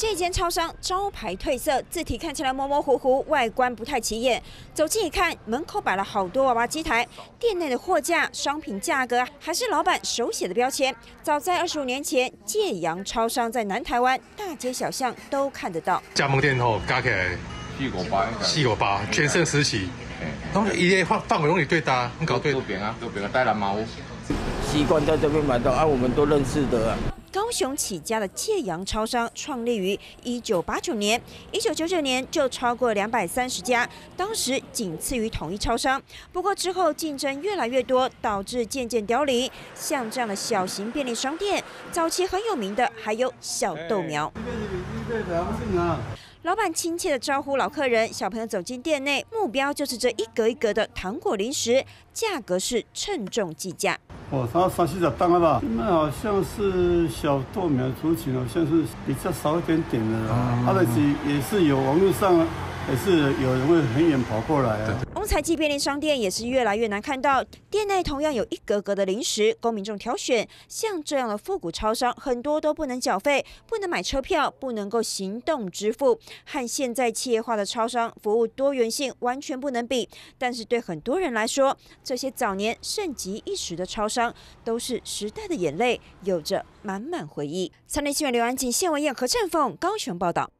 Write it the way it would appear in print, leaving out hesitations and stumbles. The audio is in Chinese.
这间超商招牌褪色，字体看起来模模糊糊，外观不太起眼。走近一看，门口摆了好多娃娃机台，店内的货架、商品价格还是老板手写的标签。早在25年前，界阳超商在南台湾大街小巷都看得到。加盟店后加起来458，全盛时期。然后一范围用你对搭，你搞对。都别个带蓝毛，习惯在这边买到，我们都认识的。 高雄起家的界阳超商创立于1989年，1999年就超过230家，当时仅次于统一超商。不过之后竞争越来越多，导致渐渐凋零。像这样的小型便利商店，早期很有名的还有小豆苗。老板亲切地招呼老客人，小朋友走进店内，目标就是这一格一格的糖果零食，价格是称重计价。 哦，30、40档了吧？那好像是小豆苗族群，好像是比较少一点点的啦。它的也是有网络上，也是有人会很远跑过来啊。翁财记便利商店也是越来越难看到，店内同样有一格格的零食供民众挑选。像这样的复古超商，很多都不能缴费，不能买车票，不能够行动支付，和现在企业化的超商服务多元性完全不能比。但是对很多人来说，这些早年盛极一时的超商， 都是时代的眼泪，有着满满回忆。三立新闻刘安锦、谢文燕、何振凤，高雄报道。